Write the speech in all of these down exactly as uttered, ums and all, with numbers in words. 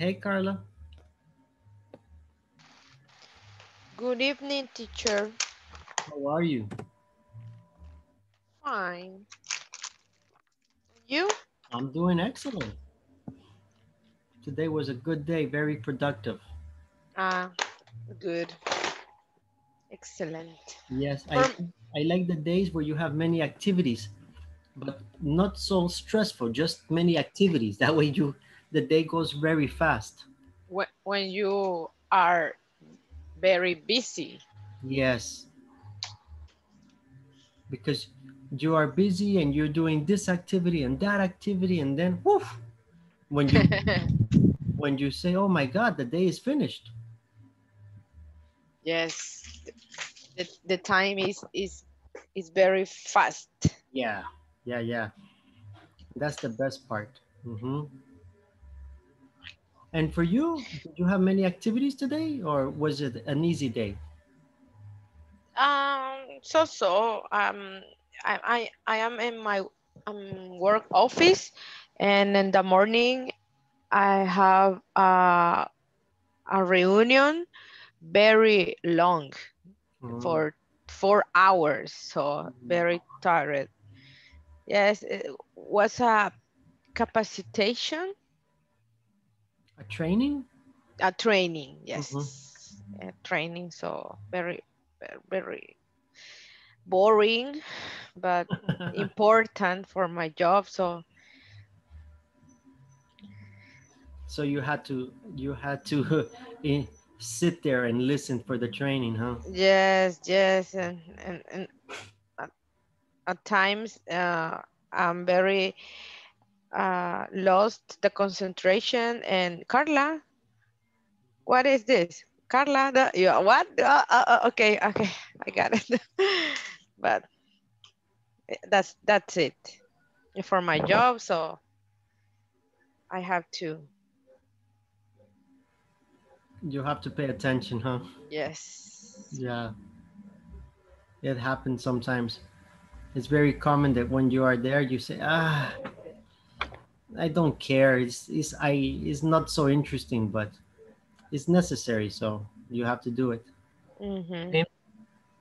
Hey, Carla. Good evening, teacher. How are you? Fine. You? I'm doing excellent. Today was a good day, very productive. Ah, good. Excellent. Yes, I, I like the days where you have many activities, but not so stressful, just many activities. That way you, the day goes very fast. When you are very busy. Yes. Because you are busy and you're doing this activity and that activity, and then woof, when you, when you say, oh my God, the day is finished. Yes, the, the time is, is, is very fast. Yeah, yeah, yeah. That's the best part. Mm-hmm. And for you, did you have many activities today, or was it an easy day? Um, so, so, um, I, I, I am in my um, work office, and in the morning I have a, a reunion, very long, mm-hmm. for four hours, so very tired. Yes, it was a capacitation. A training? A training, yes. Mm-hmm. A training, so very, very boring, but important for my job, so. So you had to, you had to uh, sit there and listen for the training, huh? Yes, yes, and, and, and at, at times uh, I'm very, uh lost the concentration. And Carla, what is this? Carla, the, you, what? Uh, uh, okay, okay, I got it. But that's that's it for my job. So I have to. You have to pay attention, huh? Yes. Yeah. It happens sometimes. It's very common that when you are there, you say, ah. I don't care. It's it's I it's not so interesting, but it's necessary, so you have to do it. Mm-hmm.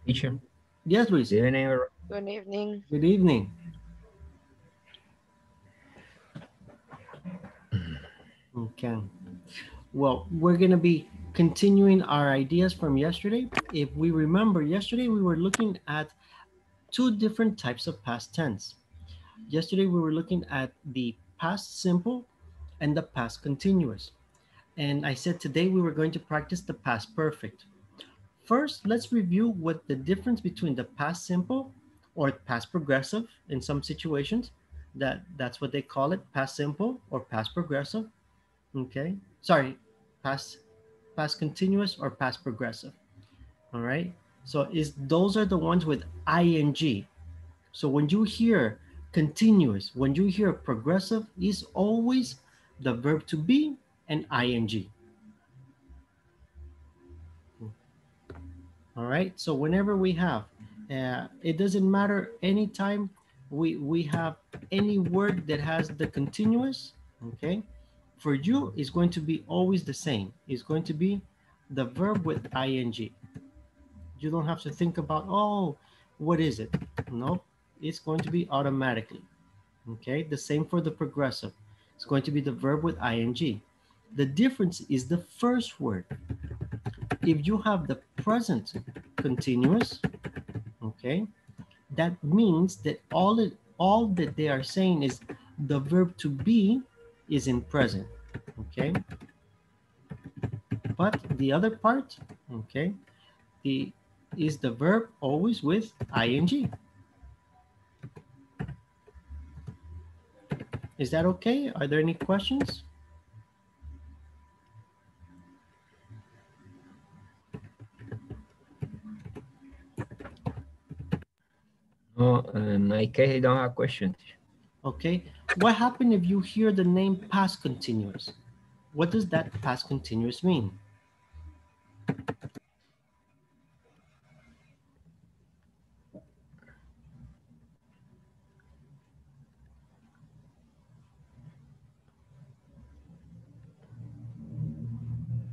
Teacher. Yes, Luis. Good evening. Good evening. Good evening. Okay. Well, we're gonna be continuing our ideas from yesterday. If we remember, yesterday we were looking at two different types of past tense. Yesterday we were looking at the past simple and the past continuous. And I said today we were going to practice the past perfect. First, let's review what the difference between the past simple or past progressive in some situations, that, that's what they call it, past simple or past progressive. Okay, sorry, past, past continuous or past progressive. All right, so is those are the ones with ing. So when you hear continuous, when you hear progressive, is always the verb to be and ing. All right, so whenever we have, uh, it doesn't matter, anytime we, we have any word that has the continuous, okay, for you, it's going to be always the same. It's going to be the verb with ing. You don't have to think about, oh, what is it? Nope. It's going to be automatically, okay? The same for the progressive. It's going to be the verb with ing. The difference is the first word. If you have the present continuous, okay, that means that all, it, all that they are saying is the verb to be is in present, okay? But the other part, okay, the, is the verb always with ing. Is that okay? Are there any questions? No, in my case, I don't have questions. Okay. What happens if you hear the name past continuous? What does that past continuous mean?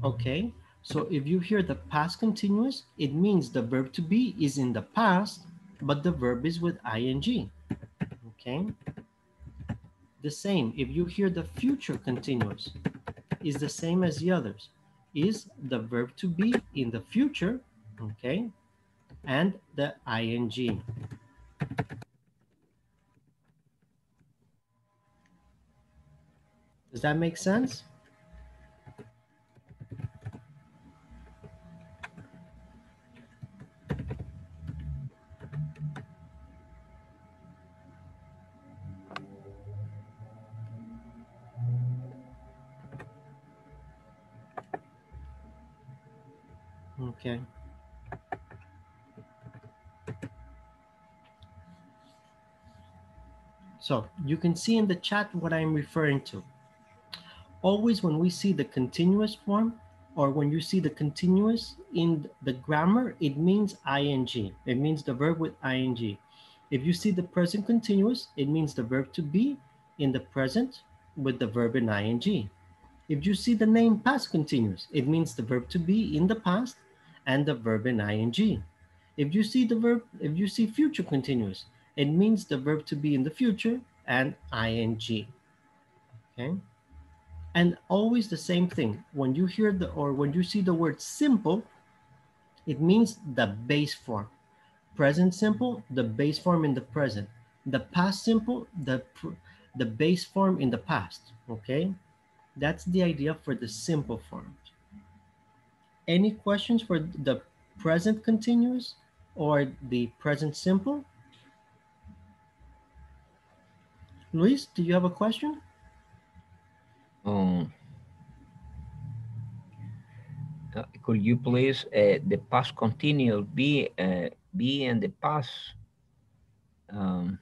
Okay, so if you hear the past continuous, it means the verb to be is in the past, but the verb is with ing. Okay. The same, if you hear the future continuous, is the same as the others. Is the verb to be in the future, okay, and the ing. Does that make sense? Okay. So you can see in the chat what I'm referring to. Always when we see the continuous form, or when you see the continuous in the grammar, it means ing. It means the verb with ing. If you see the present continuous, it means the verb to be in the present with the verb in ing. If you see the name past continuous, it means the verb to be in the past and the verb in ing. If you see the verb, if you see future continuous, it means the verb to be in the future and ing. Okay. And always the same thing. When you hear the, or when you see the word simple, it means the base form. Present simple, the base form in the present. The past simple, the, the base form in the past, okay? That's the idea for the simple form. Any questions for the present continuous or the present simple? Luis, do you have a question? Um, uh, could you please uh, the past continuous be uh, be in the past um,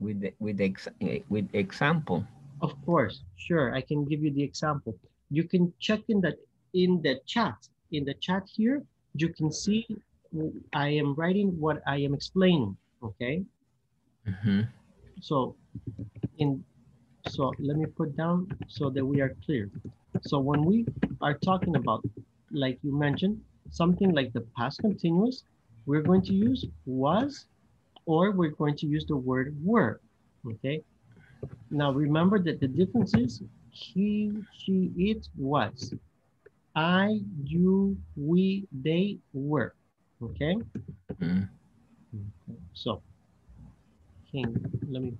with the, with the ex with example? Of course, sure. I can give you the example. You can check in that. In the chat, in the chat here, you can see I am writing what I am explaining, okay? Mm-hmm. So, in, so let me put down so that we are clear. So when we are talking about, like you mentioned, something like the past continuous, we're going to use was, or we're going to use the word were, okay? Now remember that the difference is he, she, it, was. I, you, we, they, were, okay? Mm-hmm. Okay. So, okay, let me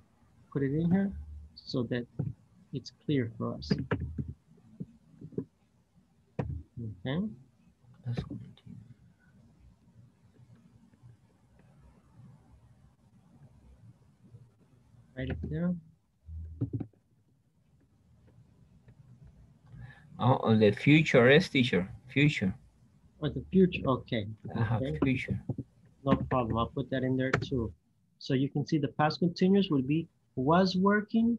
put it in here so that it's clear for us. Okay. Write it down. Oh, the future is teacher, future. Or the future, okay. Uh, okay. Future. No problem, I'll put that in there too. So you can see the past continuous will be was working,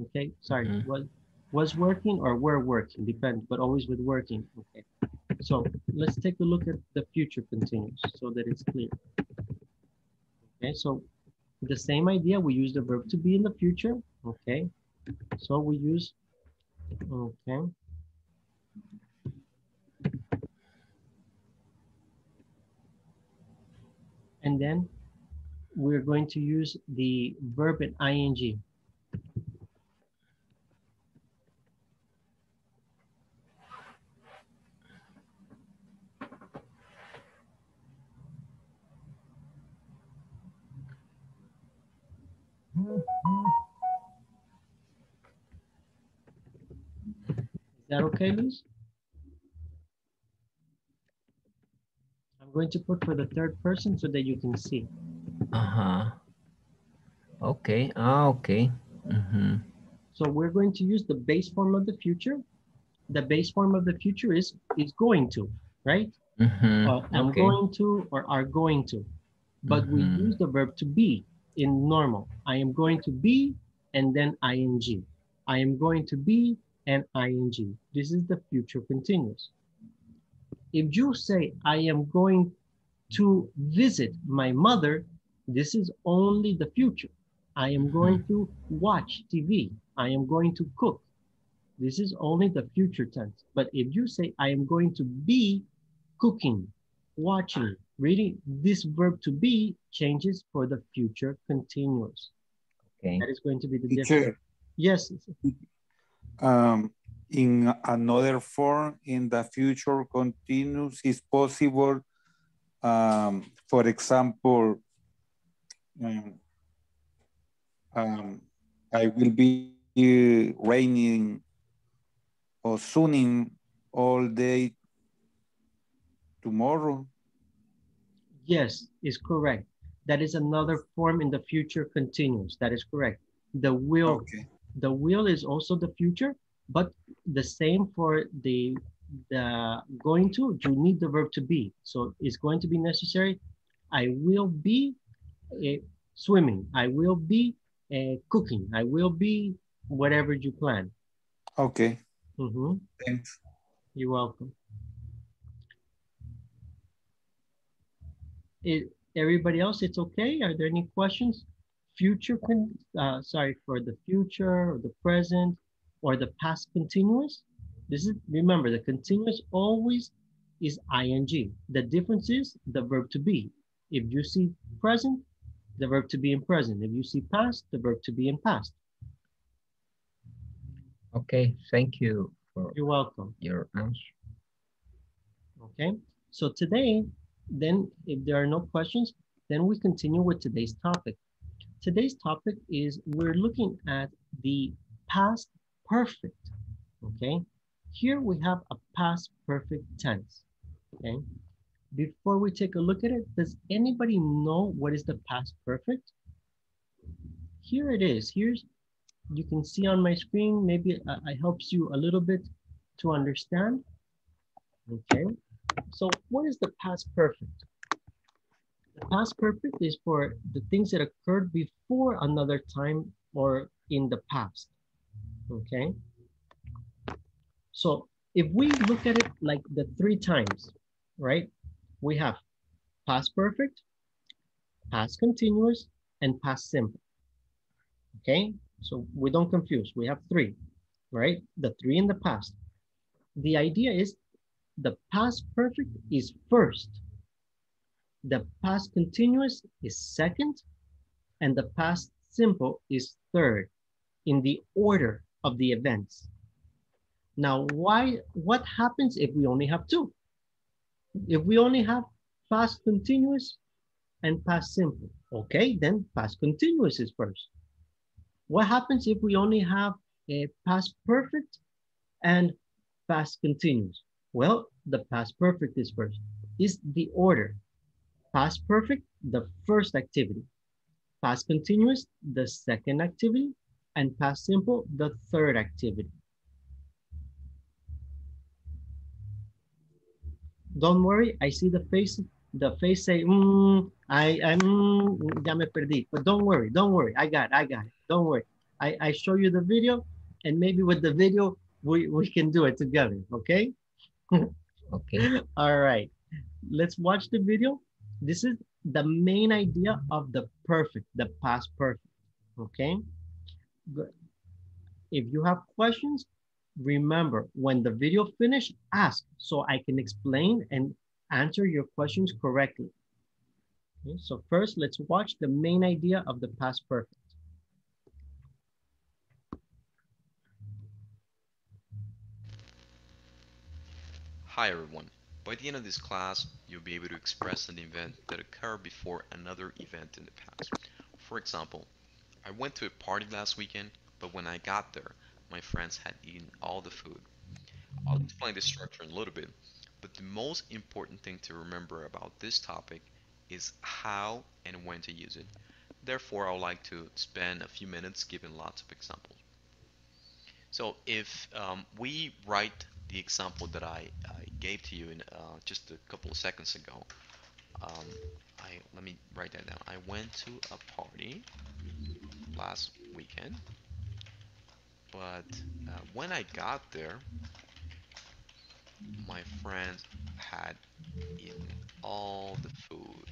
okay, sorry, mm-hmm. was, was working or were working, depends, but always with working, okay. So let's take a look at the future continuous so that it's clear. Okay, so the same idea, we use the verb to be in the future, okay. So we use okay. And then we're going to use the verb in ing. Is that okay, Luis? I'm going to put for the third person so that you can see. Uh-huh. Okay. Ah, okay. Mm-hmm. So we're going to use the base form of the future. The base form of the future is is going to, right? Mm-hmm. uh, I'm okay. going to or are going to. But mm-hmm. we use the verb to be in normal. I am going to be and then ing. I am going to be and ing. This is the future continuous. If you say, I am going to visit my mother, this is only the future. I am going to watch T V. I am going to cook. this is only the future tense. But if you say, I am going to be cooking, watching, reading, this verb to be changes for the future continuous. Okay. That is going to be the difference. Yes. Um, in another form, in the future continuous, is possible, um, for example, um, um, I will be raining or sunning all day tomorrow. Yes, is correct. That is another form in the future continuous. That is correct. The will, okay. The will is also the future, but the same for the the going to. You need the verb to be, so it's going to be necessary. I will be uh, swimming. I will be uh, cooking. I will be whatever you plan. Okay. Mm-hmm. Thanks. You're welcome. It, everybody else, it's okay? Are there any questions? Future, con uh, sorry, for the future or the present or the past continuous. This is, remember, the continuous always is ing. The difference is the verb to be. If you see present, the verb to be in present. If you see past, the verb to be in past. Okay, thank you for You're welcome. Your answer. Okay, so today, then if there are no questions, then we continue with today's topic. Today's topic is we're looking at the past perfect, okay? Here we have a past perfect tense, okay? Before we take a look at it, does anybody know what is the past perfect? Here it is. Here's, you can see on my screen, maybe it helps you a little bit to understand, okay? So what is the past perfect? The past perfect is for the things that occurred before another time or in the past, okay? So if we look at it like the three times, right? We have past perfect, past continuous, and past simple, okay? So we don't confuse, we have three, right? The three in the past. The idea is the past perfect is first, the past continuous is second, and the past simple is third in the order of the events. Now, why? What happens if we only have two? If we only have past continuous and past simple, okay, then past continuous is first. What happens if we only have a past perfect and past continuous? Well, the past perfect is first. Is the order. Past perfect, the first activity. Past continuous, the second activity. And past simple, the third activity. Don't worry, I see the face, the face say, mm, I, I, mm, ya me perdí. But don't worry, don't worry, I got it, I got it, don't worry. I, I show you the video, and maybe with the video, we, we can do it together, okay? Okay. All right. Let's watch the video. This is the main idea of the perfect, the past perfect. Okay. Good. If you have questions, remember when the video finishes, ask so I can explain and answer your questions correctly. Okay. So first, let's watch the main idea of the past perfect. Hi everyone, by the end of this class, you'll be able to express an event that occurred before another event in the past. For example, I went to a party last weekend, but when I got there, my friends had eaten all the food. I'll explain the structure in a little bit, but the most important thing to remember about this topic is how and when to use it. Therefore, I would like to spend a few minutes giving lots of examples. So if um, we write the example that I, I gave to you in uh, just a couple of seconds ago. Um, I let me write that down. I went to a party last weekend, but uh, when I got there, my friends had eaten all the food.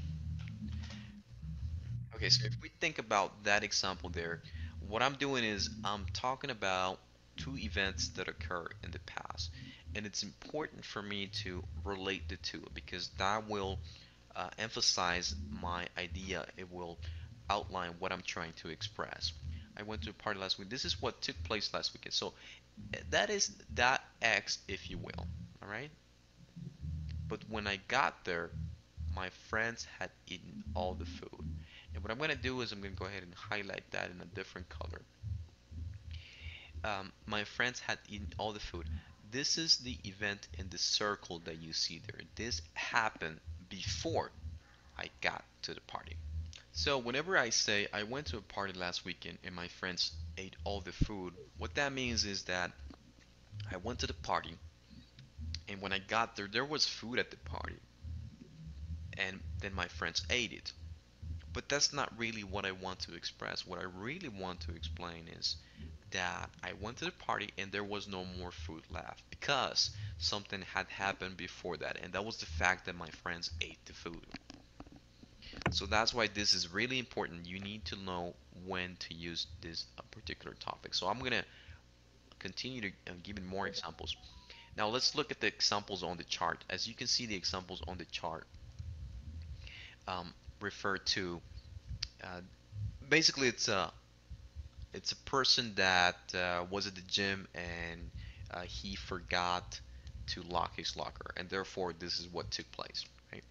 Okay, so if we think about that example there, what I'm doing is I'm talking about two events that occur in the past, and it's important for me to relate the two because that will uh, emphasize my idea. It will outline what I'm trying to express. I went to a party last week. This is what took place last weekend. So that is that X, if you will. All right. But when I got there, my friends had eaten all the food. And what I'm going to do is I'm going to go ahead and highlight that in a different color. Um, my friends had eaten all the food. This is the event in the circle that you see there. This happened before I got to the party. So whenever I say I went to a party last weekend and my friends ate all the food, what that means is that I went to the party, and when I got there, there was food at the party, and then my friends ate it. But that's not really what I want to express. What I really want to explain is that I went to the party and there was no more food left because something had happened before that, and that was the fact that my friends ate the food. So that's why this is really important. You need to know when to use this particular topic. So I'm going to continue to give you more examples. Now let's look at the examples on the chart. As you can see, the examples on the chart um, refer to uh, basically it's a it's a person that uh, was at the gym and uh, he forgot to lock his locker, and therefore this is what took place, right?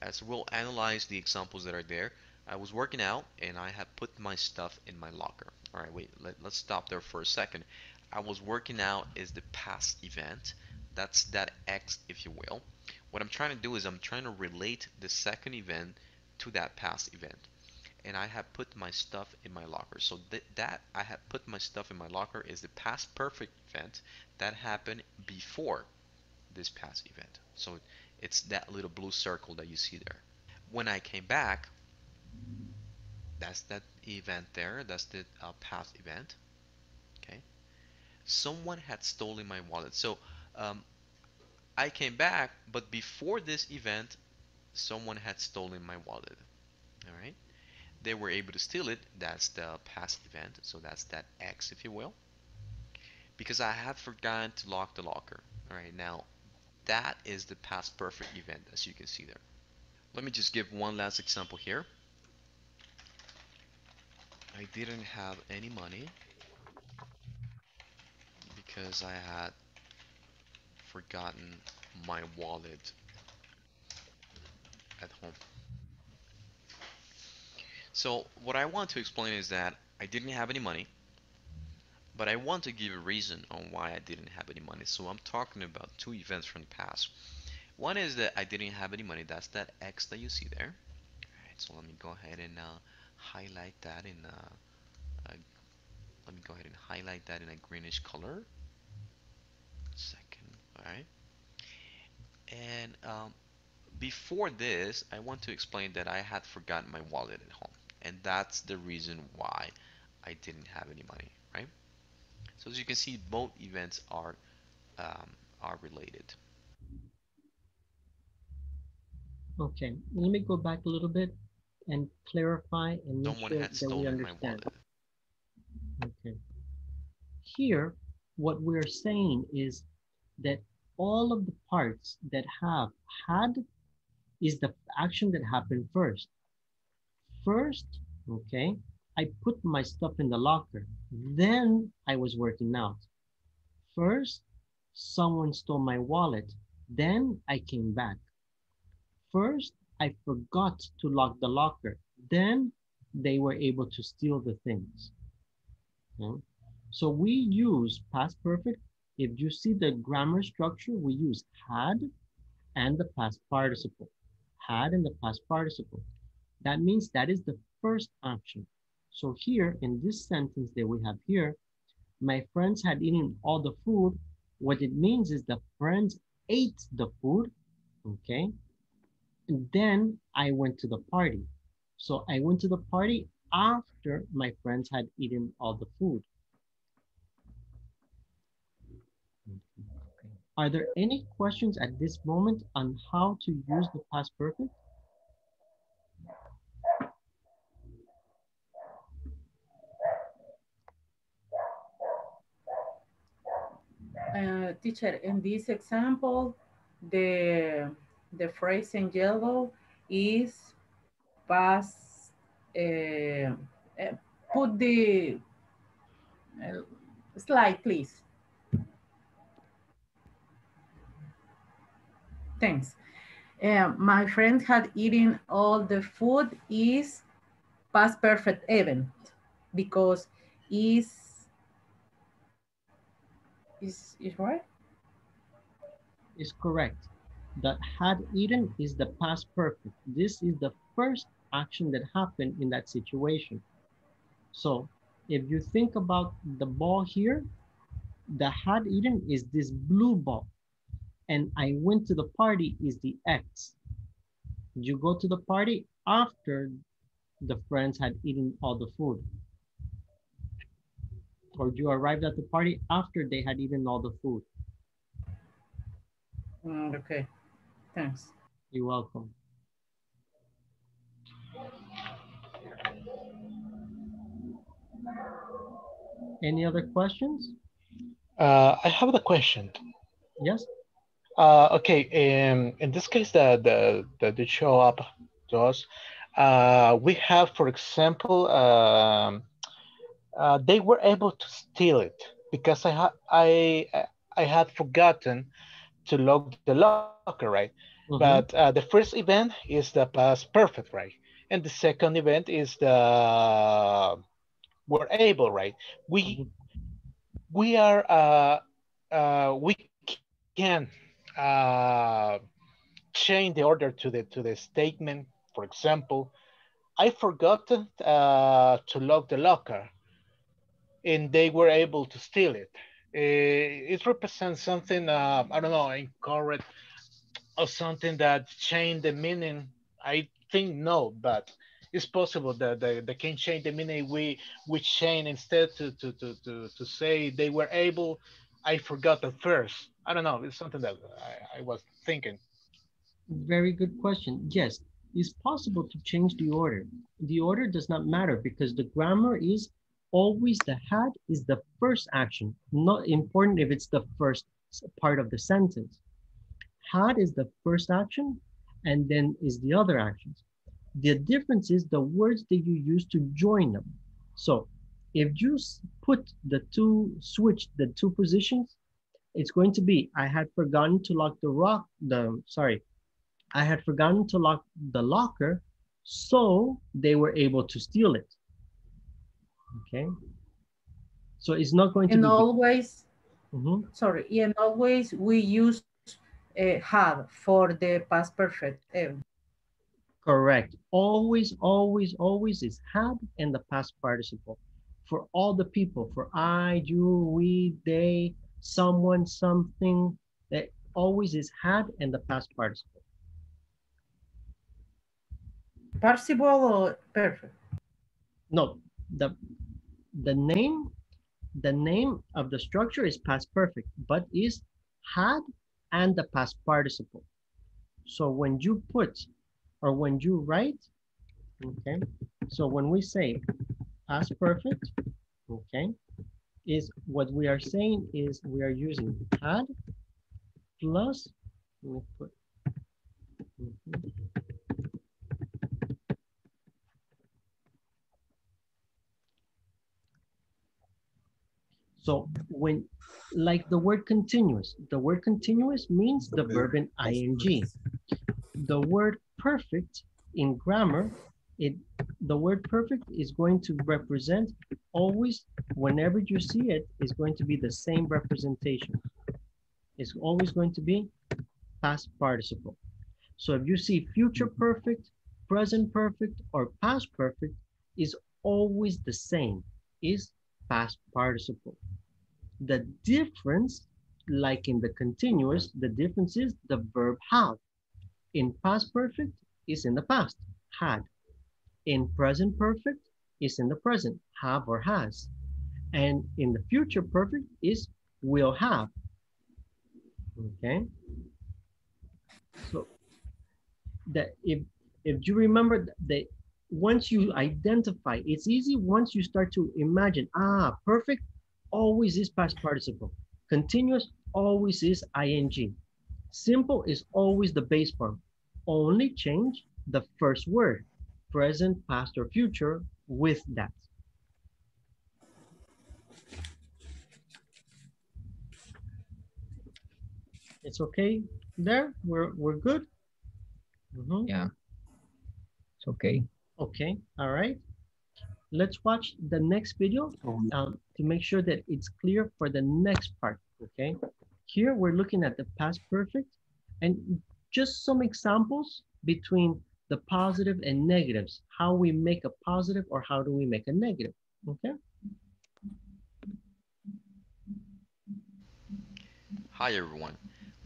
As we'll analyze the examples that are there. I was working out and I had put my stuff in my locker. All right, wait, let, let's stop there for a second. I was working out is the past event. That's that X, if you will. What I'm trying to do is I'm trying to relate the second event to that past event. And I have put my stuff in my locker. So th that I have put my stuff in my locker is the past perfect event that happened before this past event. So it's that little blue circle that you see there. When I came back, that's that event there. That's the uh, past event. Okay. Someone had stolen my wallet. So um, I came back, but before this event, someone had stolen my wallet. All right. They were able to steal it. That's the past event. So that's that X, if you will. Because I had forgotten to lock the locker. All right. Now, that is the past perfect event, as you can see there. Let me just give one last example here. I didn't have any money because I had forgotten my wallet at home. So what I want to explain is that I didn't have any money, but I want to give a reason on why I didn't have any money. So I'm talking about two events from the past. One is that I didn't have any money. That's that X that you see there. All right, so let me go ahead and uh, highlight that in uh, a, let me go ahead and highlight that in a greenish color. Second, all right. And um, before this, I want to explain that I had forgotten my wallet at home, and that's the reason why I didn't have any money, right? So as you can see, both events are um, are related. Okay, let me go back a little bit and clarify and make sure that we understand. Okay. Here, what we're saying is that all of the parts that have had is the action that happened first. First, okay, I put my stuff in the locker. Then I was working out. First, someone stole my wallet. Then I came back. First, I forgot to lock the locker. Then they were able to steal the things. Okay? So we use past perfect. If you see the grammar structure, we use had and the past participle. Had and the past participle. That means that is the first action. So here, in this sentence that we have here, my friends had eaten all the food. What it means is the friends ate the food, okay? And then I went to the party. So I went to the party after my friends had eaten all the food. Are there any questions at this moment on how to use the past perfect? Uh, teacher, in this example, the, the phrase in yellow is past, uh, put the slide, please. Thanks. Uh, my friend had eaten all the food is past perfect event because is is is right? Is correct. That had eaten is the past perfect. This is the first action that happened in that situation. So if you think about the ball here, the had eaten is this blue ball. And I went to the party is the X. You go to the party after the friends had eaten all the food. Or you arrived at the party after they had eaten all the food. Mm, okay, thanks. You're welcome. Any other questions? Uh, I have a question. Yes. Uh, okay. Um, in this case, that the, the, the show up to us, uh, we have, for example, uh, uh, they were able to steal it because I ha I I had forgotten to lock the locker, right? Mm-hmm. But uh, the first event is the past perfect, right? And the second event is the were able, right? We mm-hmm. we are uh, uh, we can. Uh, change the order to the to the statement. For example, I forgot uh, to lock the locker, and they were able to steal it. It, it represents something uh, I don't know, incorrect or something that changed the meaning. I think no, but it's possible that they, they can change the meaning. We we change instead to to to to, to say they were able. I forgot at first. I don't know, it's something that I, I was thinking. Very good question. Yes, it's possible to change the order. The order does not matter because the grammar is always the had is the first action. Not important if it's the first part of the sentence. Had is the first action and then is the other actions. The difference is the words that you use to join them. So if you put the two, switch the two positions, it's going to be, I had forgotten to lock the rock, the, sorry, I had forgotten to lock the locker, so they were able to steal it. Okay. So it's not going to and be. And always, mm-hmm. sorry, and always we use uh, have for the past perfect. Um, Correct. Always, always, always is had and the past participle. For all the people, for I, you, we, they, someone, something, that always is had and the past participle. Participle or perfect? No, the the name, the name of the structure is past perfect, but is had and the past participle. So when you put or when you write, okay, so when we say past perfect, okay, is what we are saying is we are using had plus, let me put, mm-hmm. So when, like the word continuous, the word continuous means the verb in ing. The word perfect in grammar, it the word perfect is going to represent always, whenever you see it, is going to be the same representation. It's always going to be past participle. So if you see future perfect, present perfect, or past perfect, is always the same, is past participle. The difference, like in the continuous, the difference is the verb have. In past perfect is in the past, had. In present perfect is in the present, have or has. And in the future perfect is will have. Okay. So that if if you remember that once you identify, it's easy once you start to imagine, ah, perfect always is past participle. Continuous always is ing. Simple is always the base form. Only change the first word, present, past, or future, with that. It's okay there? We're, we're good? Mm-hmm. Yeah, it's okay. Okay, all right. Let's watch the next video um, to make sure that it's clear for the next part, okay? Here we're looking at the past perfect and just some examples between the positive and negatives, how we make a positive or how do we make a negative, okay? Hi everyone.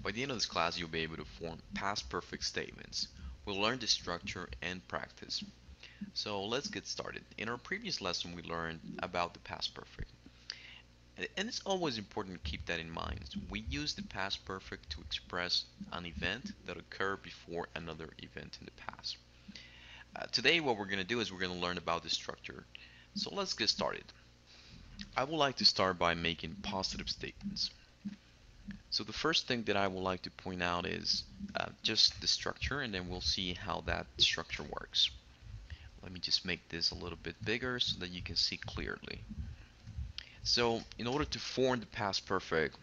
By the end of this class, you'll be able to form past perfect statements. We'll learn the structure and practice. So let's get started. In our previous lesson, we learned about the past perfect. And it's always important to keep that in mind. We use the past perfect to express an event that occurred before another event in the past. Uh, today, what we're going to do is we're going to learn about the structure. So let's get started. I would like to start by making positive statements. So the first thing that I would like to point out is uh, just the structure, and then we'll see how that structure works. Let me just make this a little bit bigger so that you can see clearly. So in order to form the past perfect,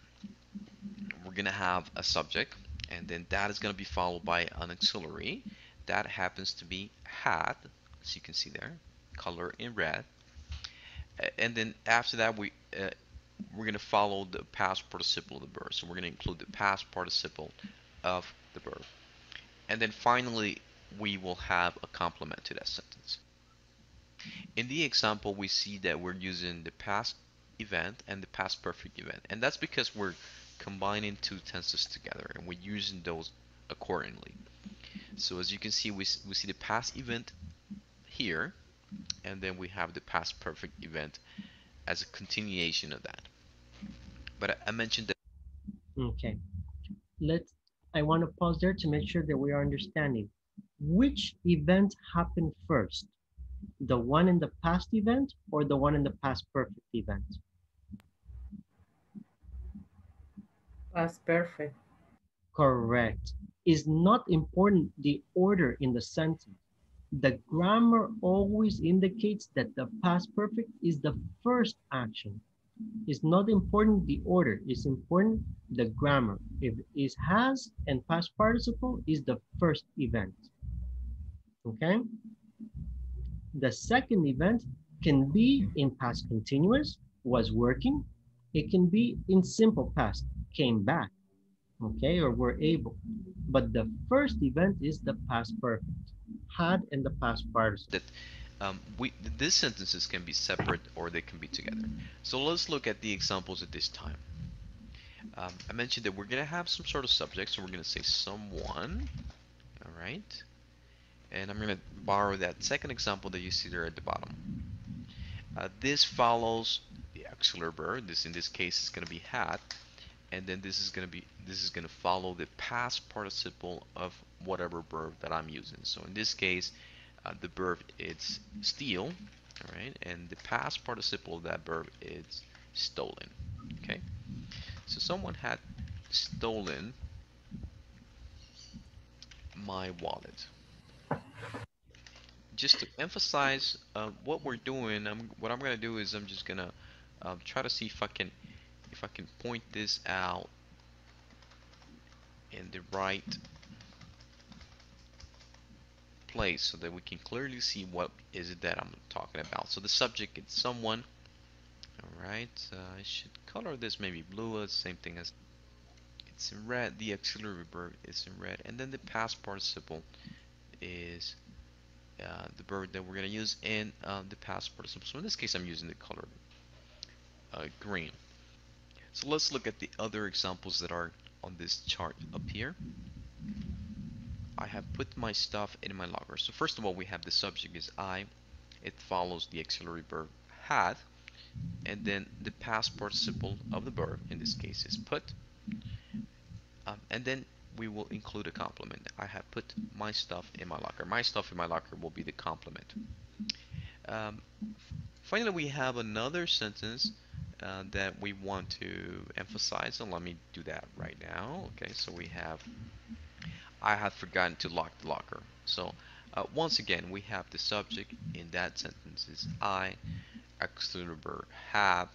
we're going to have a subject, and then that is going to be followed by an auxiliary. That happens to be had, as you can see there, color in red. And then after that, we, uh, we're going to follow the past participle of the verb. So we're going to include the past participle of the verb. And then finally, we will have a complement to that sentence. In the example, we see that we're using the past event and the past perfect event, and that's because we're combining two tenses together and we're using those accordingly. So as you can see, we, we see the past event here, and then we have the past perfect event as a continuation of that. But I, I mentioned that. Okay, let's I want to pause there to make sure that we are understanding. Which event happened first? The one in the past event or the one in the past perfect event? Past perfect. Correct. It's not important the order in the sentence. The grammar always indicates that the past perfect is the first action. It's not important the order. It's important the grammar. If it has and past participle is the first event. Okay, the second event can be in past continuous, was working. It can be in simple past, came back, okay, or were able. But the first event is the past perfect, had and the past participle. That um, we these sentences can be separate or they can be together. So let's look at the examples at this time. Um, I mentioned that we're gonna have some sort of subject, so we're gonna say someone. All right. And I'm going to borrow that second example that you see there at the bottom. Uh, this follows the auxiliary verb. This in this case is going to be had, and then this is going to be this is going to follow the past participle of whatever verb that I'm using. So in this case, uh, the verb it's steal, all right, and the past participle of that verb it's stolen. Okay, so someone had stolen my wallet. Just to emphasize uh, what we're doing, I'm, what I'm gonna do is I'm just gonna uh, try to see if I can if I can point this out in the right place so that we can clearly see what is it that I'm talking about. So the subject is someone. All right, uh, I should color this maybe blue. Same thing as it's in red. The auxiliary verb is in red, and then the past participle is uh, the verb that we're going to use in uh, the past participle. So in this case, I'm using the color uh, green. So let's look at the other examples that are on this chart up here. I have put my stuff in my locker. So first of all, we have the subject is I. It follows the auxiliary verb had, and then the past participle of the verb, in this case, is put. Um, and then we will include a complement. I have put my stuff in my locker. My stuff in my locker will be the complement. Um, finally, we have another sentence uh, that we want to emphasize, and let me do that right now. Okay, so we have, I had forgotten to lock the locker. So uh, once again, we have the subject in that sentence is I, auxiliary verb have,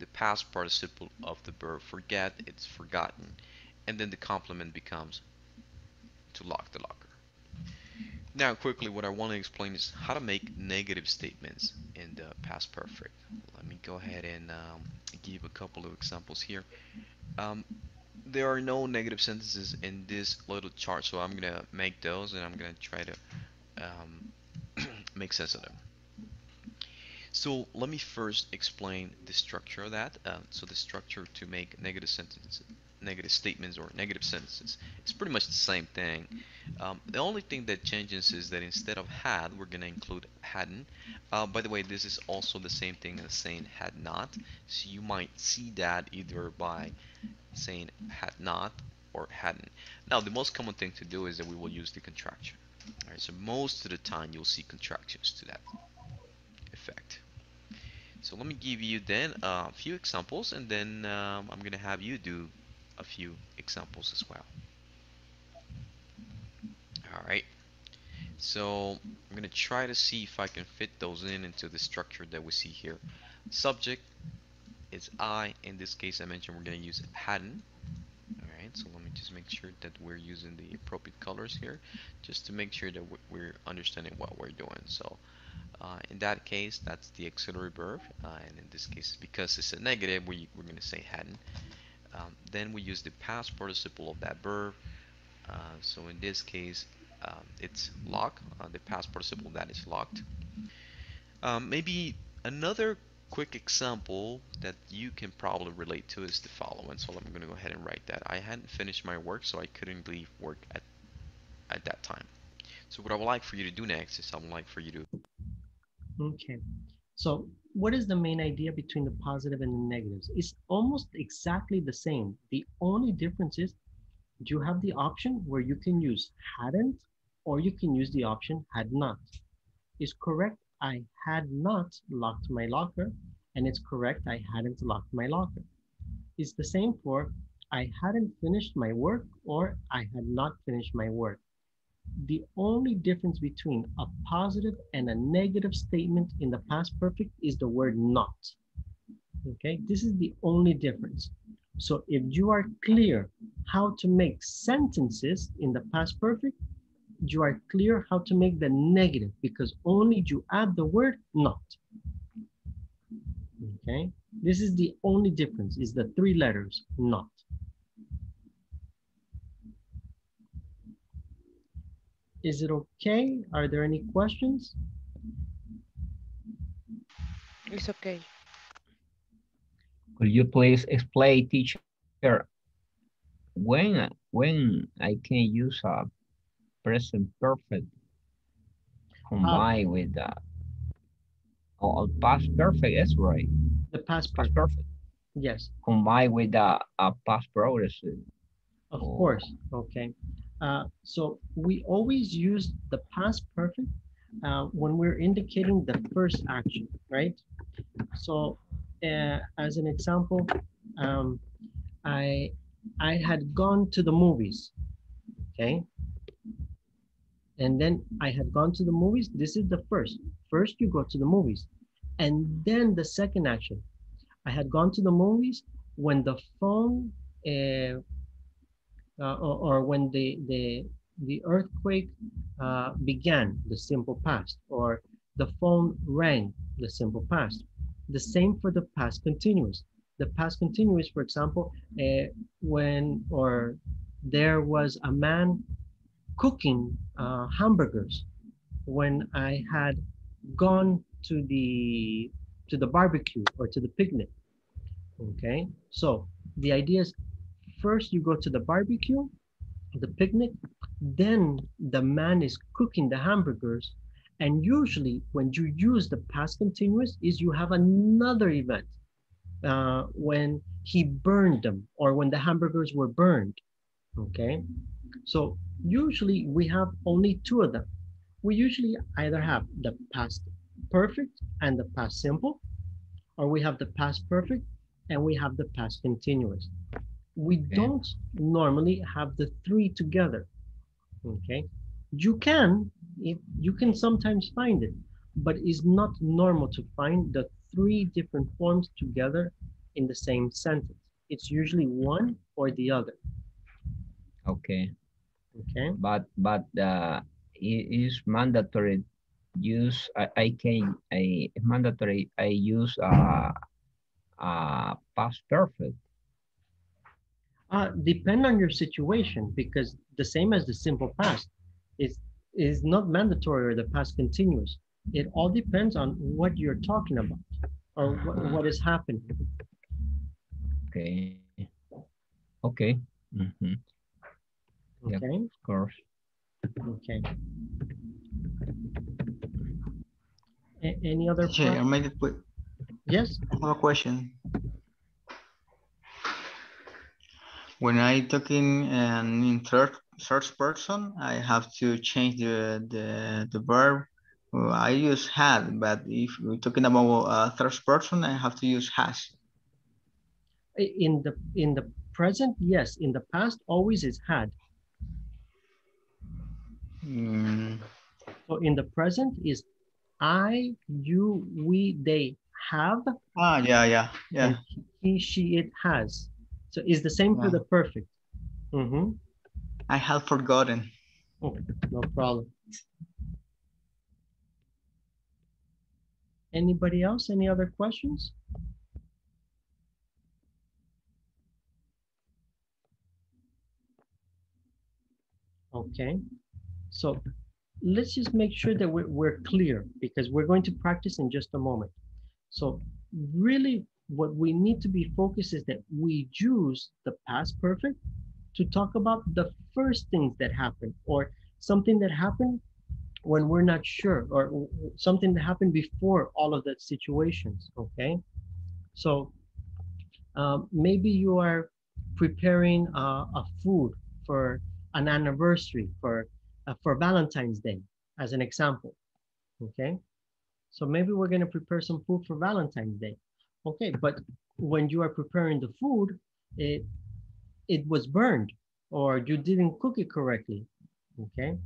the past participle of the verb forget, it's forgotten, and then the complement becomes to lock the locker. Now quickly, what I want to explain is how to make negative statements in the past perfect. Let me go ahead and um, give a couple of examples here. Um, there are no negative sentences in this little chart, so I'm gonna make those and I'm gonna try to um, make sense of them. So let me first explain the structure of that. Uh, so the structure to make negative sentences, negative statements or negative sentences, it's pretty much the same thing. Um, the only thing that changes is that instead of had, we're going to include hadn't. Uh, by the way, this is also the same thing as saying had not. So you might see that either by saying had not or hadn't. Now, the most common thing to do is that we will use the contraction. All right, so most of the time you'll see contractions to that effect. So let me give you then a few examples, and then um, I'm going to have you do a few examples as well. All right. So I'm going to try to see if I can fit those in into the structure that we see here. Subject is I. In this case, I mentioned we're going to use hadn't. All right. So let me just make sure that we're using the appropriate colors here, just to make sure that we're understanding what we're doing. So Uh, in that case, that's the auxiliary verb, uh, and in this case, because it's a negative, we, we're going to say hadn't. Um, then we use the past participle of that verb. Uh, so in this case, um, it's lock. Uh, the past participle of that is locked. Um, maybe another quick example that you can probably relate to is the following. So I'm going to go ahead and write that. I hadn't finished my work, so I couldn't leave work at, at that time. So what I would like for you to do next is I would like for you to... Okay, so what is the main idea between the positive and the negatives? It's almost exactly the same. The only difference is you have the option where you can use hadn't, or you can use the option had not. It's correct, I had not locked my locker, and it's correct, I hadn't locked my locker. It's the same for I hadn't finished my work, or I had not finished my work. The only difference between a positive and a negative statement in the past perfect is the word not. Okay, this is the only difference. So if you are clear how to make sentences in the past perfect, you are clear how to make the negative, because only you add the word not. Okay, this is the only difference, is the three letters not. Is it okay? Are there any questions? It's okay. Could you please explain, teacher, when, when I can use a present perfect combined uh, with the oh, past perfect, that's right. The past, past perfect. perfect. Yes. Combined with the uh, past progressive. Of oh. course, okay. Uh, so we always use the past perfect uh, when we're indicating the first action, right? So uh, as an example, um, I, I had gone to the movies, okay? And then I had gone to the movies. This is the first. First, you go to the movies. And then the second action. I had gone to the movies when the phone uh, Uh, or, or when the, the, the earthquake uh, began, the simple past, or the phone rang, the simple past. The same for the past continuous. The past continuous, for example, uh, when or there was a man cooking uh, hamburgers, when I had gone to the, to the barbecue or to the picnic, okay? So the idea is, first, you go to the barbecue, the picnic, then the man is cooking the hamburgers. And usually when you use the past continuous is you have another event, uh, when he burned them or when the hamburgers were burned, okay? So usually we have only two of them. We usually either have the past perfect and the past simple, or we have the past perfect and we have the past continuous. We okay. don't normally have the three together, okay? You can, if you can sometimes find it, but it's not normal to find the three different forms together in the same sentence. It's usually one or the other. Okay. Okay. But but uh, it is mandatory use. I, I can I mandatory I use uh, uh past perfect. Uh, depend on your situation, because the same as the simple past is is not mandatory or the past continuous. It all depends on what you're talking about or what, what is happening. Okay. Okay. Mm-hmm. Okay. Yep, of course. Okay. A any other? Sure, I made it quick. Yes. I have a question. When I talk in an in third, third person, I have to change the the, the verb. I use had, but if we're talking about a third person, I have to use has. In the in the present, yes. In the past, always is had. Mm. So in the present is I, you, we, they have. Ah, yeah, yeah, yeah. He, she, it has. So it's the same yeah. for the perfect. Mm-hmm. I have forgotten. Okay, no problem. Anybody else? Any other questions? Okay, so let's just make sure that we're, we're clear, because we're going to practice in just a moment. So really what we need to be focused is that we use the past perfect to talk about the first things that happen, or something that happened when we're not sure, or something that happened before all of the situations, okay? So um, maybe you are preparing uh, a food for an anniversary, for, uh, for Valentine's Day, as an example, okay? So maybe we're gonna prepare some food for Valentine's Day. Okay, but when you are preparing the food, it, it was burned, or you didn't cook it correctly, okay?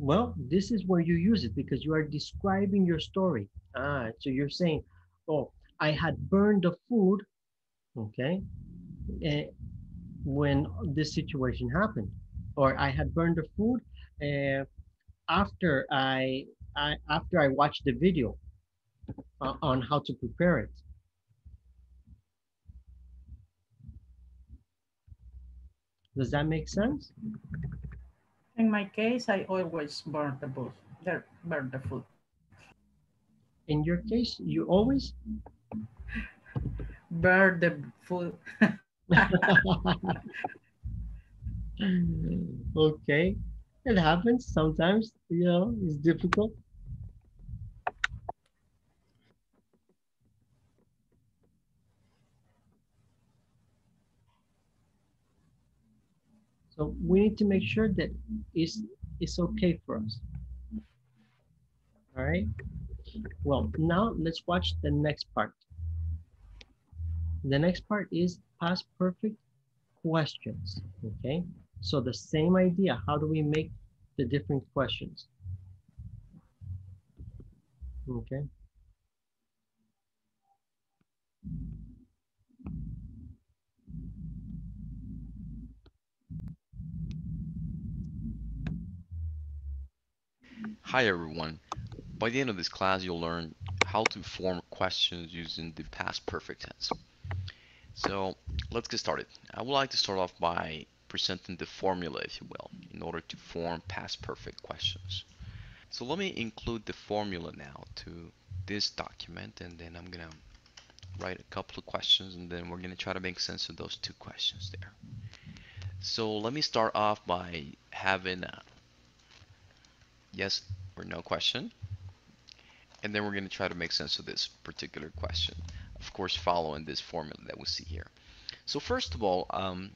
Well, this is where you use it, because you are describing your story. Ah, so you're saying, oh, I had burned the food, okay, uh, when this situation happened, or I had burned the food uh, after I, I after I watched the video uh, on how to prepare it. Does that make sense? In my case, I always burn the food. Burn the food. In your case, you always burn the food. Okay, it happens sometimes. You know, it's difficult. So we need to make sure that it's, it's okay for us. All right. Well, now let's watch the next part. The next part is past perfect questions, okay? So the same idea, how do we make the different questions? Okay. Hi everyone, by the end of this class you'll learn how to form questions using the past perfect tense. So let's get started. I would like to start off by presenting the formula, if you will, in order to form past perfect questions. So let me include the formula now to this document, and then I'm gonna write a couple of questions, and then we're gonna try to make sense of those two questions there. So let me start off by having a yes or no question, and then we're going to try to make sense of this particular question, of course following this formula that we see here. So first of all, um,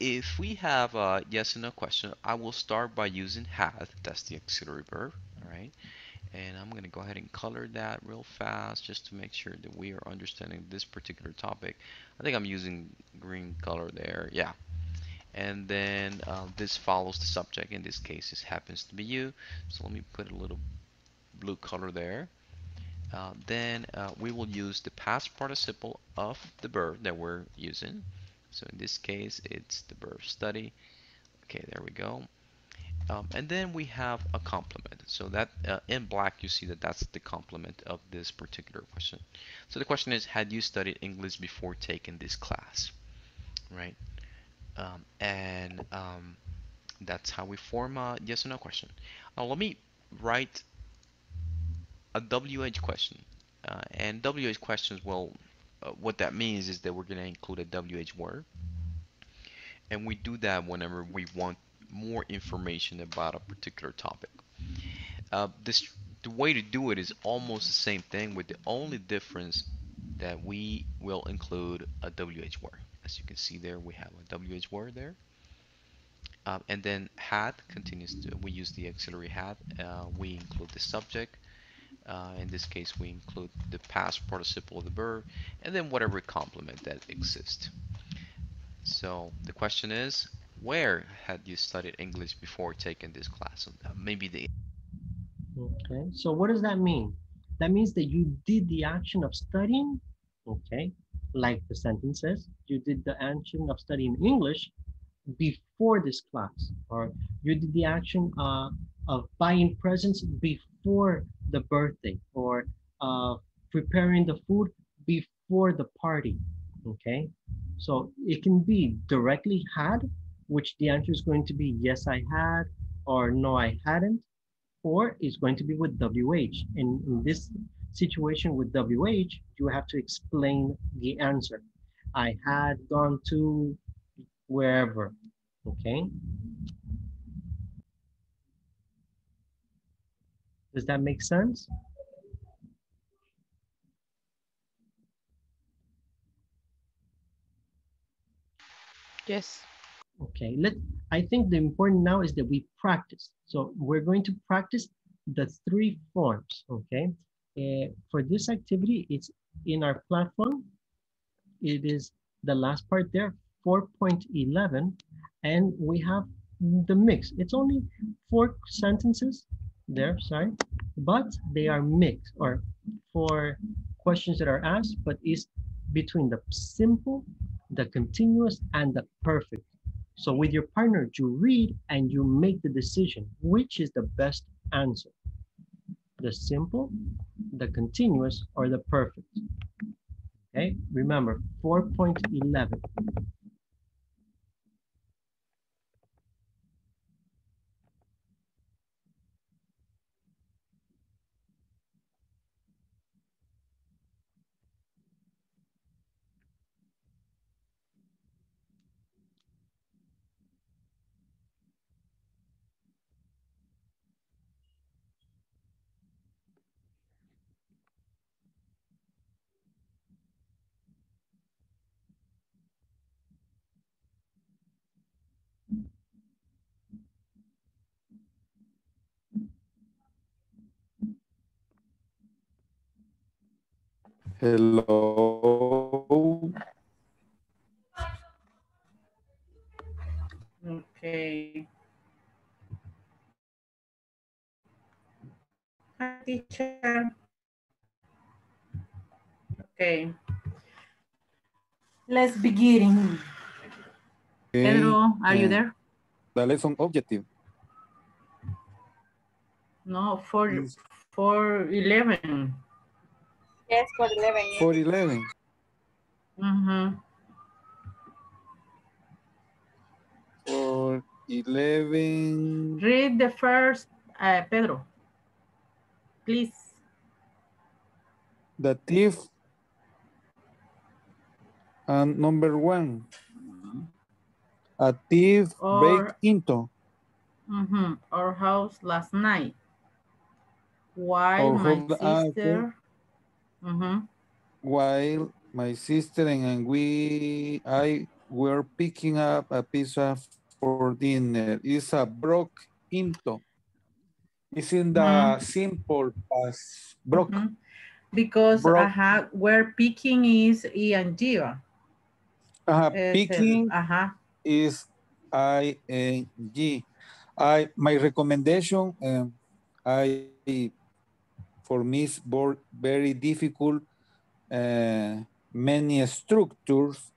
if we have a yes and no question, I will start by using had, that's the auxiliary verb, all right, And I'm going to go ahead and color that real fast just to make sure that we are understanding this particular topic. I think I'm using green color there. Yeah. And then uh, this follows the subject. In this case, this happens to be you. So let me put a little blue color there. Uh, then uh, we will use the past participle of the verb that we're using. So in this case, it's the verb study. Okay, there we go. Um, and then we have a complement. So that uh, in black, you see that that's the complement of this particular question. So the question is, had you studied English before taking this class? Right? Um, and um, that's how we form a yes or no question. Now let me write a W H question. Uh, and W H questions, well, uh, what that means is that we're going to include a W H word. And we do that whenever we want more information about a particular topic. Uh, this the way to do it is almost the same thing, with the only difference that we will include a W H word. As you can see there, we have a W H word there. Um, and then had continues to, we use the auxiliary had. Uh, we include the subject. Uh, in this case, we include the past participle of the verb, and then whatever complement that exists. So the question is, where had you studied English before taking this class? Maybe the. Okay, so what does that mean? That means that you did the action of studying, okay, like the sentence says, you did the action of studying English before this class, or you did the action uh, of buying presents before the birthday, or uh, preparing the food before the party, okay? So it can be directly had, which the answer is going to be yes, I had, or no, I hadn't, or it's going to be with W H. And in this situation with W H, you have to explain the answer. I had gone to wherever, okay? Does that make sense? Yes. Okay, let, I think the important now is that we practice. So we're going to practice the three forms, okay? Uh, for this activity, it's in our platform. It is the last part there, four point eleven, and we have the mix. It's only four sentences there, sorry, but they are mixed, or four questions that are asked, but it's between the simple, the continuous, and the perfect. So with your partner, you read and you make the decision, which is the best answer, the simple, the continuous, or the perfect. Okay, remember four point eleven. Hello. Okay. Hi, teacher. Okay. Let's begin. Okay. Pedro, are um, you there? The lesson objective. No, for for eleven. Yes, for eleven. Yes. For eleven. Mm-hmm. For eleven. Read the first, uh, Pedro, please. The thief and number one. A thief or, break into. Mm-hmm, our house last night. While my sister... Mm-hmm. While my sister and we, I were picking up a pizza for dinner. It's a broke into. It's in the mm. simple past. Broke. Mm-hmm. Because broke. Ajá, where picking is E and G. Ajá, picking el, ajá. is I and G. I, my recommendation, um, I, for me, is very difficult. Uh, many structures.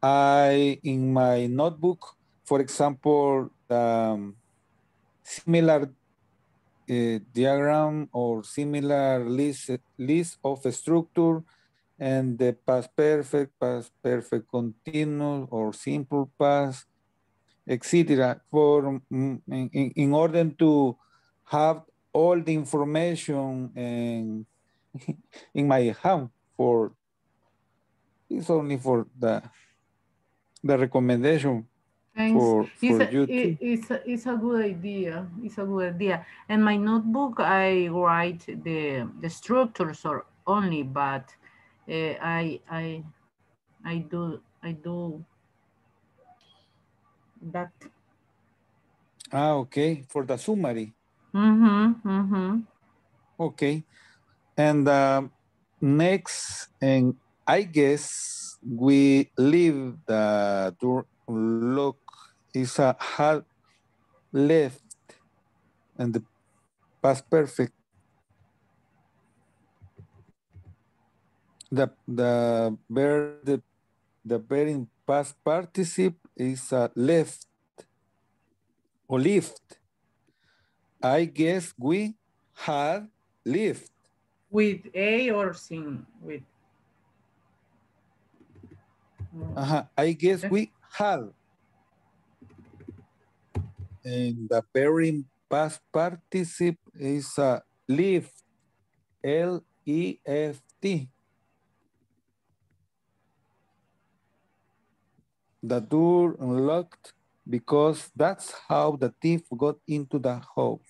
I, in my notebook, for example, um, similar uh, diagram or similar list, list of a structure and the past perfect, past perfect continuous or simple past, et cetera. For in, in order to have all the information and in my hand for, it's only for the the recommendation. Thanks. for, it's for a, you. It, it's, a, it's a good idea. It's a good idea. In my notebook, I write the the structures or only, but uh, I I I do I do that. Ah, okay. For the summary. Mm-hmm. Mm-hmm. Okay, and uh, next, and I guess we leave the door. Look, it's a half left and the past perfect. The the bear the the bearing past participle is a left or lift. I guess we had lift. With A or sin with. Uh-huh. I guess we had. And the pairing past participle is a lift, L E F T. The door unlocked because that's how the thief got into the house.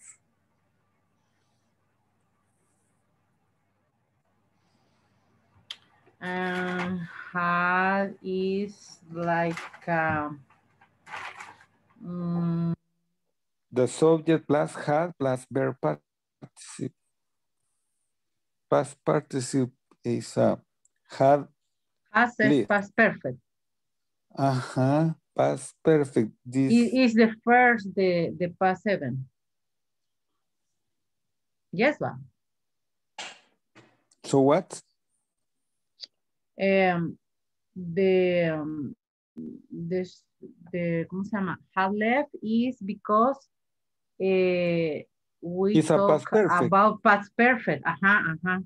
Um, had is like um, mm, the subject plus had plus verb participle. Past participle is uh, had. Past past perfect. Uh huh. Past perfect. This it is the first the the past seven. Yes, ma'am. So what? Um, the, um, the, the, ¿cómo se llama? Have left is because uh, we it's talk past about past perfect. Ajá, ajá.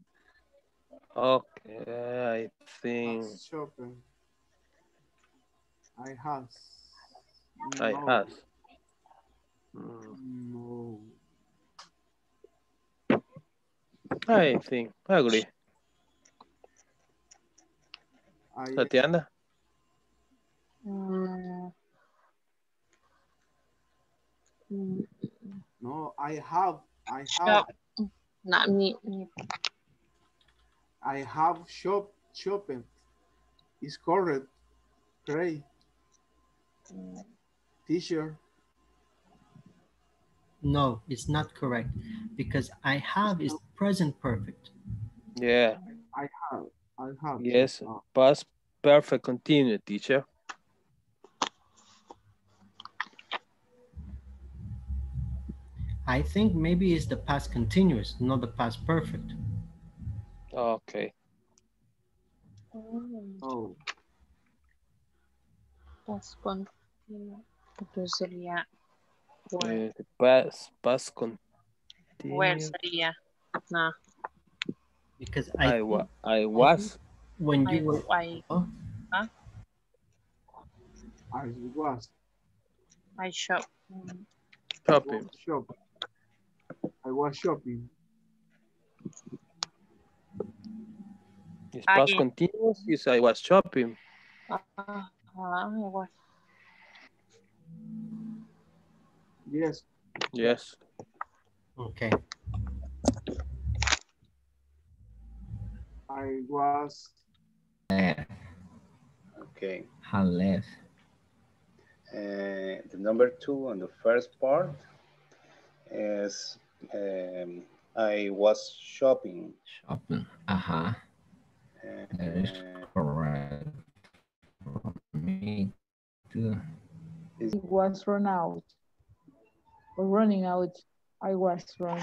Okay, I think. I have. I no. have. No. I think, I agree. Tatiana? Uh, no, I have, I have. No, not me. I have shop, shopping. It's correct. Great. Teacher? No, it's not correct because I have is present perfect. Yeah. I have. I have. Yes, past perfect continuous, teacher. I think maybe it's the past continuous, not the past perfect. Okay. Oh. Past one. sería eh, past, past continuous. Where sería? No. Because I, I, wa I was when you I, were I, oh. huh? I was I shop shopping. shopping I was shopping. It's past I, continuous is I was shopping. Uh, uh, I was. Yes. Yes. Okay. I was left. Okay. I left. Uh, the number two on the first part is Um, I was shopping. Shopping, uh-huh. Uh, that is correct for me too. It was run out. Or running out. I was run.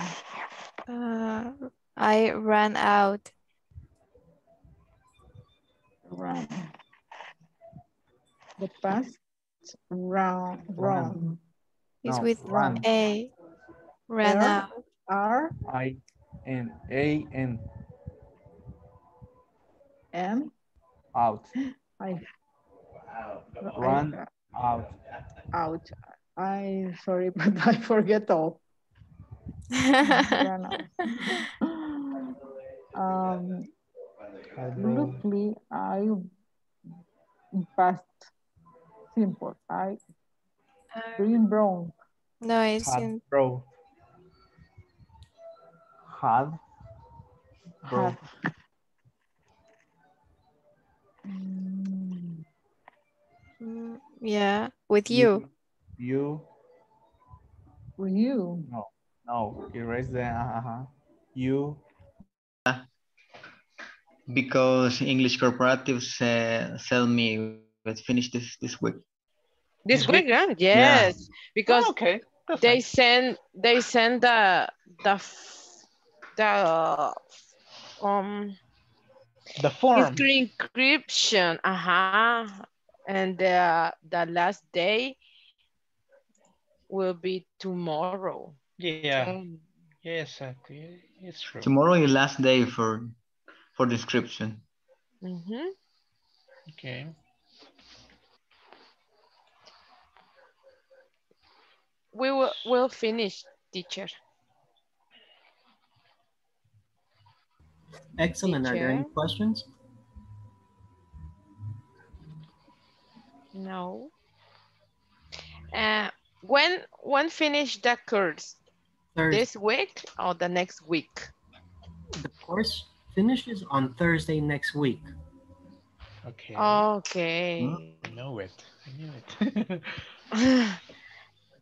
Uh, I ran out. Run. The past round round. It's no, with run. A. Ran R, out. R. I. N. A. N. M. Out. I. Run out. Out. I sorry, but I forget all. Run out. Um. Luckily, I past simple. I. Green brown. No, it's in brown. Had. Had. Mm, yeah, with you. You. With you. No, no, erase the uh huh. You. Because English Corporatives uh, sell me, let's finish this this week. This week, huh? Yes. Yeah. Because oh, okay. they send they send the the. The um the form inscription, uh-huh. And the the last day will be tomorrow. Yeah, um, yes, exactly. It's true. Tomorrow is last day for for description. Mm-hmm. Okay. We will will finish, teacher. Excellent. Teacher. Are there any questions? No. Uh, when when finish the course? Thursday. This week or the next week? The course finishes on Thursday next week. Okay. Okay. Mm, I know it. I knew it.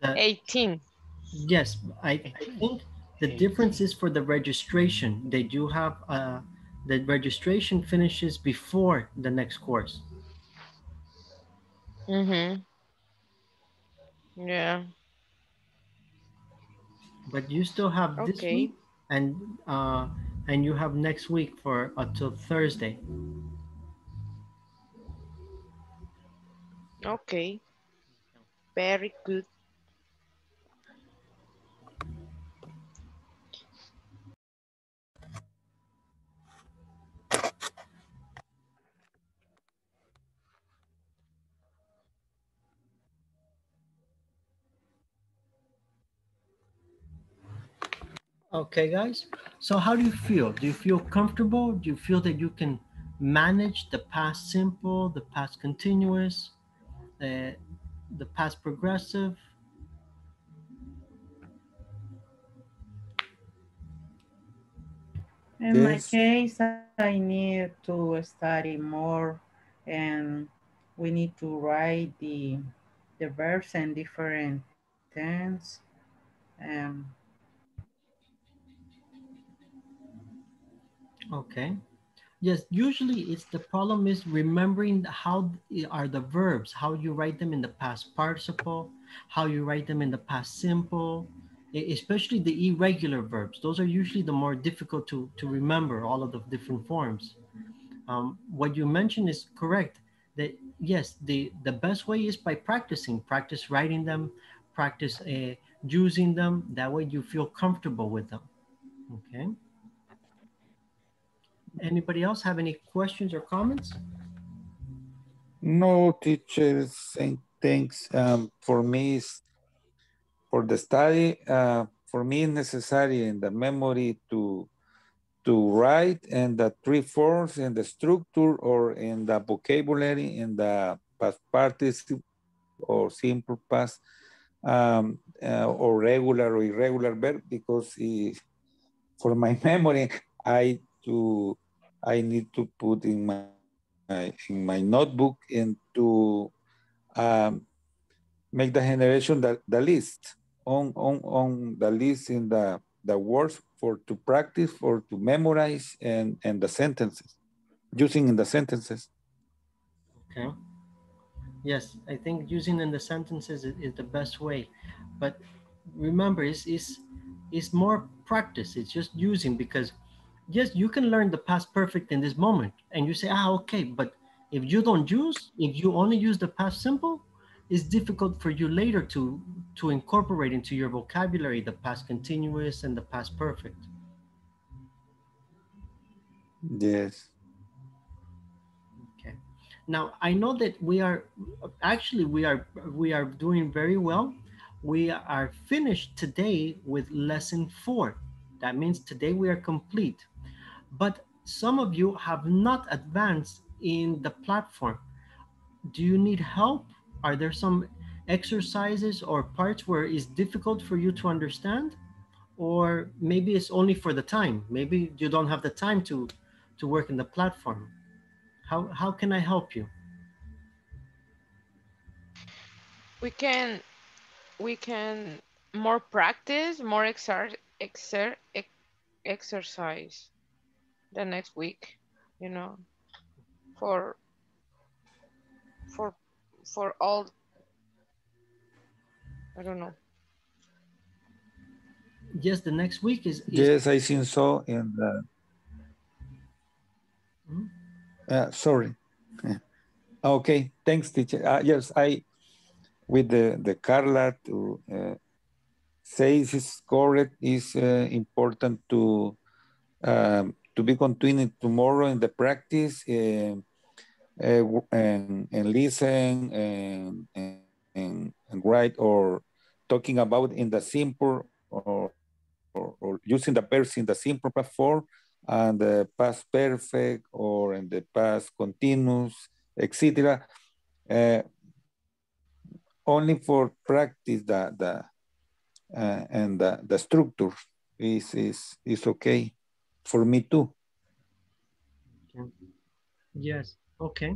the, eighteen. Yes, I, I think. The difference is for the registration. They do have, uh, the registration finishes before the next course. Mm-hmm. Yeah. But you still have okay. this week and, uh, and you have next week for until Thursday. Okay. Very good. Okay, guys. So how do you feel? Do you feel comfortable? Do you feel that you can manage the past simple, the past continuous, the, the past progressive? In my case, I need to study more and we need to write the, the verbs in different tense. Um, Okay. Yes, usually it's the problem is remembering how are the verbs, how you write them in the past participle, how you write them in the past simple, especially the irregular verbs. Those are usually the more difficult to, to remember all of the different forms. Um, what you mentioned is correct. That yes, the, the best way is by practicing. Practice writing them, practice uh, using them. That way you feel comfortable with them. Okay. Anybody else have any questions or comments? No, teachers, saying thanks. Um, for me, it's for the study, uh, for me, it's necessary in the memory to to write and the three forms and the structure or in the vocabulary in the past participle or simple past um, uh, or regular or irregular verb because it, for my memory, I. To, I need to put in my, my in my notebook and to um, make the generation the, the list on on on the list in the the words for to practice, for to memorize, and, and the sentences, using in the sentences. Okay. Yes, I think using in the sentences is, is the best way. But remember, it's, it's, it's more practice. It's just using, because yes, you can learn the past perfect in this moment and you say, ah, okay, but if you don't use, if you only use the past simple, it's difficult for you later to, to incorporate into your vocabulary the past continuous and the past perfect. Yes. Okay. Now, I know that we are, actually we are, we are doing very well. We are finished today with lesson four. That means today we are complete, but some of you have not advanced in the platform. Do you need help? Are there some exercises or parts where it's difficult for you to understand? Or maybe it's only for the time. Maybe you don't have the time to, to work in the platform. How, how can I help you? We can, we can more practice, more exercise, exer, ex, exercise the next week, you know, for, for, for all, I don't know. Yes, the next week is. is yes, I think so. And uh, hmm? uh, sorry. Yeah. Okay, thanks, teacher. Uh, yes, I with the the Carla to uh, say it's correct. Is uh, important to um, to be continued tomorrow in the practice. Uh, Uh, and, and listen and, and, and write, or talking about in the simple, or, or, or using the verbs in the simple past form and the past perfect, or in the past continuous, et cetera. Uh, only for practice, the, the, uh, and the, the structure is, is, is okay for me too. Yes. Okay.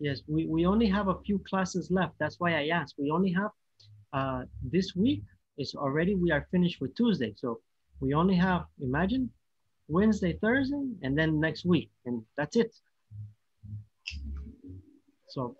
Yes, we, we only have a few classes left. That's why I asked. We only have uh, this week. It's already, we are finished with Tuesday. So we only have, imagine, Wednesday, Thursday, and then next week. And that's it. So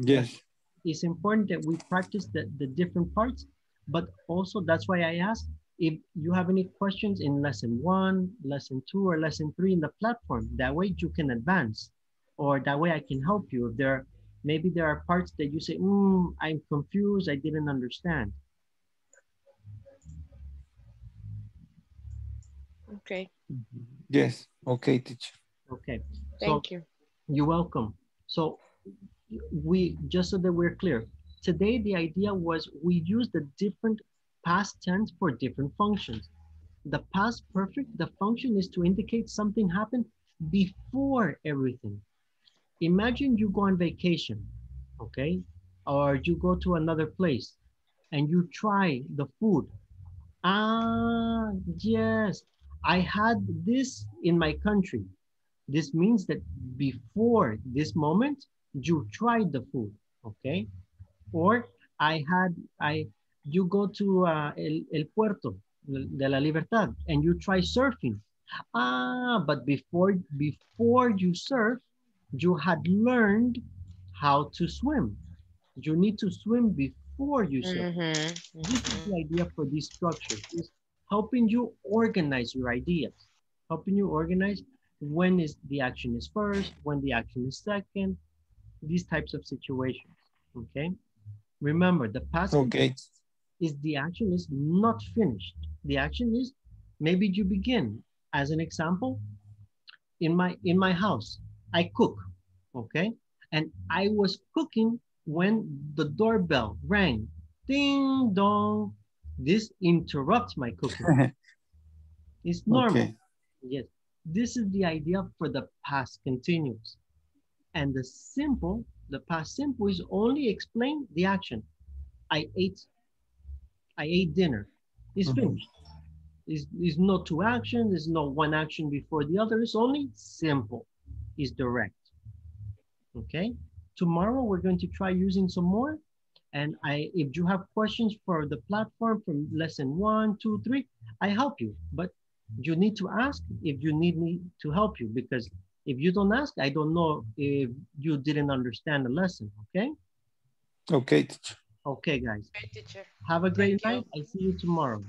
yes, it's important that we practice the, the different parts. But also that's why I asked if you have any questions in lesson one, lesson two, or lesson three in the platform. That way you can advance. Or that way I can help you. If there, maybe there are parts that you say, mm, I'm confused, I didn't understand. Okay. Yes, okay, teacher. Okay. Thank you. You're welcome. So we, just so that we're clear, today the idea was we use the different past tense for different functions. The past perfect, the function is to indicate something happened before everything. Imagine you go on vacation, okay? Or you go to another place and you try the food. Ah, yes, I had this in my country. This means that before this moment, you tried the food, okay? Or I had, I, you go to uh, El, El Puerto de la Libertad and you try surfing. Ah, but before, before you surf, you had learned how to swim. You need to swim before you surf. Mm-hmm. This is the idea for this structure. It's helping you organize your ideas. Helping you organize when is the action is first, when the action is second, these types of situations, okay? Remember, the past okay. is the action is not finished. The action is, maybe you begin. As an example, in my, in my house, I cook, okay? And I was cooking when the doorbell rang. Ding dong. This interrupts my cooking. It's normal. Okay. Yes. This is the idea for the past continuous. And the simple, the past simple is only explain the action. I ate, I ate dinner. It's mm-hmm. finished. Is is not two actions, there's no one action before the other, it's only simple, is direct. Okay, tomorrow we're going to try using some more. And I, if you have questions for the platform from lesson one, two, three, I help you, but you need to ask if you need me to help you, because if you don't ask, I don't know if you didn't understand the lesson, okay? Okay, teacher. Okay, guys. Hey, teacher. Have a great Thank night. You. I'll see you tomorrow.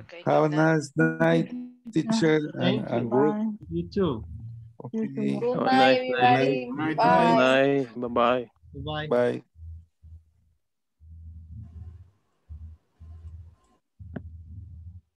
Okay. Have a nice night, teacher. Thank and, you. And you too. Okay. Good night, everybody. Bye. Bye. Bye. Bye. Bye. Bye.